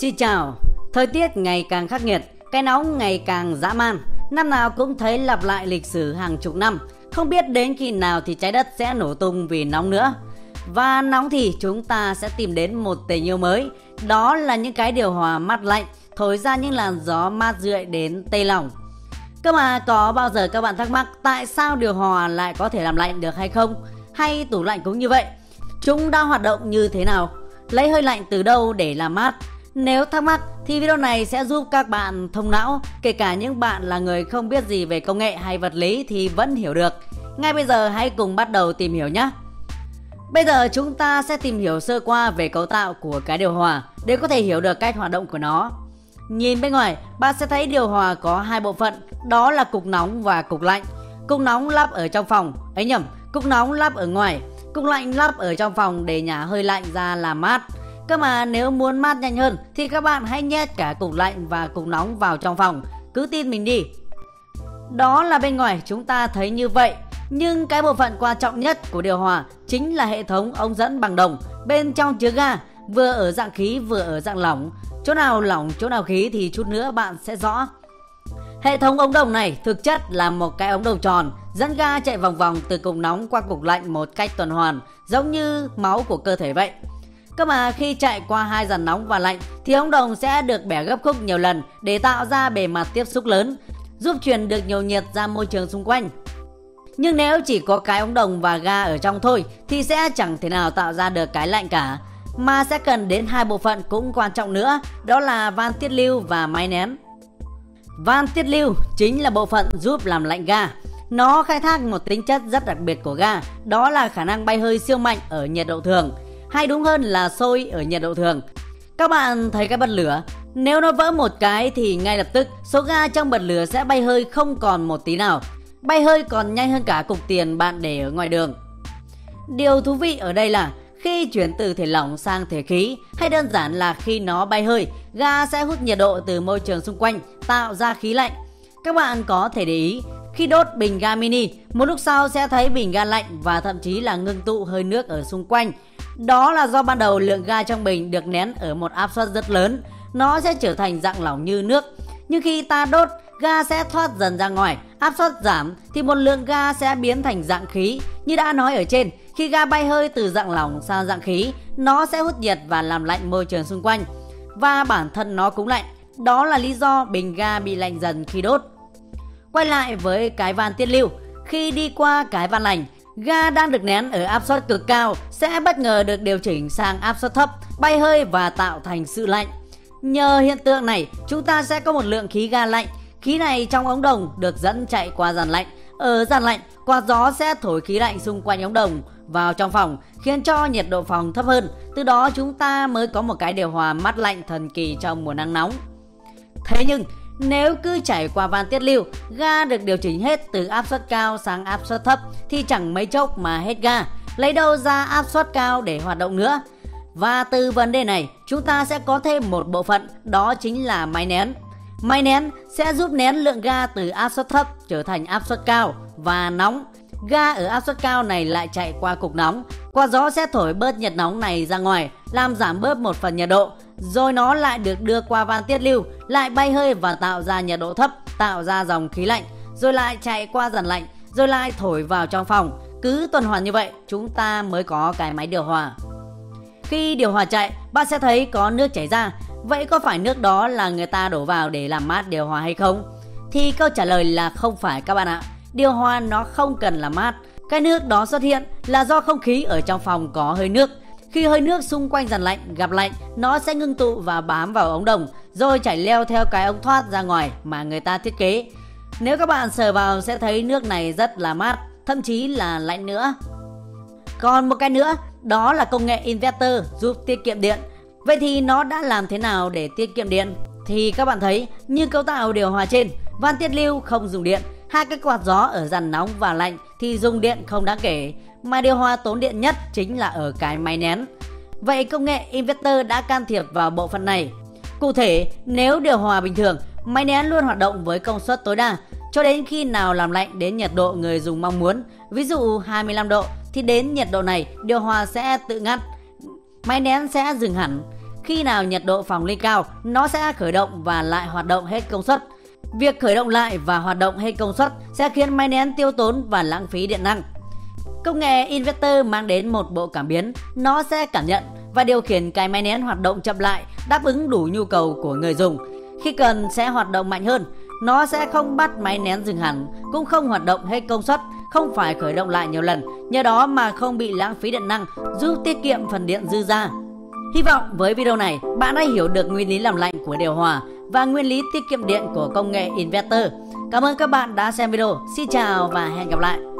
Xin chào. Thời tiết ngày càng khắc nghiệt, cái nóng ngày càng dã man, năm nào cũng thấy lặp lại lịch sử hàng chục năm. Không biết đến khi nào thì trái đất sẽ nổ tung vì nóng nữa. Và nóng thì chúng ta sẽ tìm đến một tình yêu mới, đó là những cái điều hòa mát lạnh thổi ra những làn gió mát rượi đến tê lòng. Cơ mà có bao giờ các bạn thắc mắc tại sao điều hòa lại có thể làm lạnh được hay không? Hay tủ lạnh cũng như vậy, chúng đã hoạt động như thế nào? Lấy hơi lạnh từ đâu để làm mát? Nếu thắc mắc thì video này sẽ giúp các bạn thông não, kể cả những bạn là người không biết gì về công nghệ hay vật lý thì vẫn hiểu được. Ngay bây giờ hãy cùng bắt đầu tìm hiểu nhé. Bây giờ chúng ta sẽ tìm hiểu sơ qua về cấu tạo của cái điều hòa để có thể hiểu được cách hoạt động của nó. Nhìn bên ngoài, bạn sẽ thấy điều hòa có hai bộ phận, đó là cục nóng và cục lạnh. Cục nóng lắp ở trong phòng, cục nóng lắp ở ngoài, cục lạnh lắp ở trong phòng để nhả hơi lạnh ra làm mát. Cơ mà nếu muốn mát nhanh hơn thì các bạn hãy nhét cả cục lạnh và cục nóng vào trong phòng, cứ tin mình đi. Đó là bên ngoài chúng ta thấy như vậy, nhưng cái bộ phận quan trọng nhất của điều hòa chính là hệ thống ống dẫn bằng đồng, bên trong chứa ga, vừa ở dạng khí vừa ở dạng lỏng. Chỗ nào lỏng chỗ nào khí thì chút nữa bạn sẽ rõ. Hệ thống ống đồng này thực chất là một cái ống đồng tròn dẫn ga chạy vòng vòng từ cục nóng qua cục lạnh một cách tuần hoàn, giống như máu của cơ thể vậy. Cơ mà khi chạy qua hai dàn nóng và lạnh thì ống đồng sẽ được bẻ gấp khúc nhiều lần để tạo ra bề mặt tiếp xúc lớn, giúp truyền được nhiều nhiệt ra môi trường xung quanh. Nhưng nếu chỉ có cái ống đồng và ga ở trong thôi thì sẽ chẳng thể nào tạo ra được cái lạnh cả, mà sẽ cần đến hai bộ phận cũng quan trọng nữa, đó là van tiết lưu và máy nén. Van tiết lưu chính là bộ phận giúp làm lạnh ga. Nó khai thác một tính chất rất đặc biệt của ga, đó là khả năng bay hơi siêu mạnh ở nhiệt độ thường, hay đúng hơn là sôi ở nhiệt độ thường. Các bạn thấy cái bật lửa, nếu nó vỡ một cái thì ngay lập tức số ga trong bật lửa sẽ bay hơi không còn một tí nào, bay hơi còn nhanh hơn cả cục tiền bạn để ở ngoài đường. Điều thú vị ở đây là khi chuyển từ thể lỏng sang thể khí, hay đơn giản là khi nó bay hơi, ga sẽ hút nhiệt độ từ môi trường xung quanh, tạo ra khí lạnh. Các bạn có thể để ý, khi đốt bình ga mini, một lúc sau sẽ thấy bình ga lạnh và thậm chí là ngưng tụ hơi nước ở xung quanh. Đó là do ban đầu lượng ga trong bình được nén ở một áp suất rất lớn, nó sẽ trở thành dạng lỏng như nước. Nhưng khi ta đốt, ga sẽ thoát dần ra ngoài, áp suất giảm thì một lượng ga sẽ biến thành dạng khí. Như đã nói ở trên, khi ga bay hơi từ dạng lỏng sang dạng khí, nó sẽ hút nhiệt và làm lạnh môi trường xung quanh, và bản thân nó cũng lạnh. Đó là lý do bình ga bị lạnh dần khi đốt. Quay lại với cái van tiết lưu, khi đi qua cái van lạnh, ga đang được nén ở áp suất cực cao sẽ bất ngờ được điều chỉnh sang áp suất thấp, bay hơi và tạo thành sự lạnh. Nhờ hiện tượng này, chúng ta sẽ có một lượng khí ga lạnh. Khí này trong ống đồng được dẫn chạy qua dàn lạnh. Ở dàn lạnh, quạt gió sẽ thổi khí lạnh xung quanh ống đồng vào trong phòng, khiến cho nhiệt độ phòng thấp hơn. Từ đó chúng ta mới có một cái điều hòa mát lạnh thần kỳ trong mùa nắng nóng. Thế nhưng nếu cứ chảy qua van tiết lưu, ga được điều chỉnh hết từ áp suất cao sang áp suất thấp thì chẳng mấy chốc mà hết ga, lấy đâu ra áp suất cao để hoạt động nữa. Và từ vấn đề này chúng ta sẽ có thêm một bộ phận, đó chính là máy nén. Máy nén sẽ giúp nén lượng ga từ áp suất thấp trở thành áp suất cao và nóng. Ga ở áp suất cao này lại chạy qua cục nóng, qua gió sẽ thổi bớt nhiệt nóng này ra ngoài, làm giảm bớt một phần nhiệt độ. Rồi nó lại được đưa qua van tiết lưu, lại bay hơi và tạo ra nhiệt độ thấp, tạo ra dòng khí lạnh, rồi lại chạy qua dàn lạnh, rồi lại thổi vào trong phòng. Cứ tuần hoàn như vậy chúng ta mới có cái máy điều hòa. Khi điều hòa chạy, bạn sẽ thấy có nước chảy ra. Vậy có phải nước đó là người ta đổ vào để làm mát điều hòa hay không? Thì câu trả lời là không phải các bạn ạ. Điều hòa nó không cần làm mát. Cái nước đó xuất hiện là do không khí ở trong phòng có hơi nước. Khi hơi nước xung quanh dàn lạnh gặp lạnh, nó sẽ ngưng tụ và bám vào ống đồng, rồi chảy leo theo cái ống thoát ra ngoài mà người ta thiết kế. Nếu các bạn sờ vào sẽ thấy nước này rất là mát, thậm chí là lạnh nữa. Còn một cái nữa, đó là công nghệ inverter giúp tiết kiệm điện. Vậy thì nó đã làm thế nào để tiết kiệm điện? Thì các bạn thấy như cấu tạo điều hòa trên, van tiết lưu không dùng điện, hai cái quạt gió ở dàn nóng và lạnh thì dùng điện không đáng kể, mà điều hòa tốn điện nhất chính là ở cái máy nén. Vậy công nghệ inverter đã can thiệp vào bộ phận này. Cụ thể, nếu điều hòa bình thường, máy nén luôn hoạt động với công suất tối đa cho đến khi nào làm lạnh đến nhiệt độ người dùng mong muốn, ví dụ 25 độ thì đến nhiệt độ này điều hòa sẽ tự ngắt, máy nén sẽ dừng hẳn. khi nào nhiệt độ phòng lên cao, nó sẽ khởi động và lại hoạt động hết công suất. Việc khởi động lại và hoạt động hết công suất sẽ khiến máy nén tiêu tốn và lãng phí điện năng. Công nghệ inverter mang đến một bộ cảm biến, nó sẽ cảm nhận và điều khiển cái máy nén hoạt động chậm lại, đáp ứng đủ nhu cầu của người dùng. Khi cần sẽ hoạt động mạnh hơn, nó sẽ không bắt máy nén dừng hẳn, cũng không hoạt động hết công suất, không phải khởi động lại nhiều lần, nhờ đó mà không bị lãng phí điện năng, giúp tiết kiệm phần điện dư ra. Hy vọng với video này bạn đã hiểu được nguyên lý làm lạnh của điều hòa và nguyên lý tiết kiệm điện của công nghệ inverter. Cảm ơn các bạn đã xem video. Xin chào và hẹn gặp lại.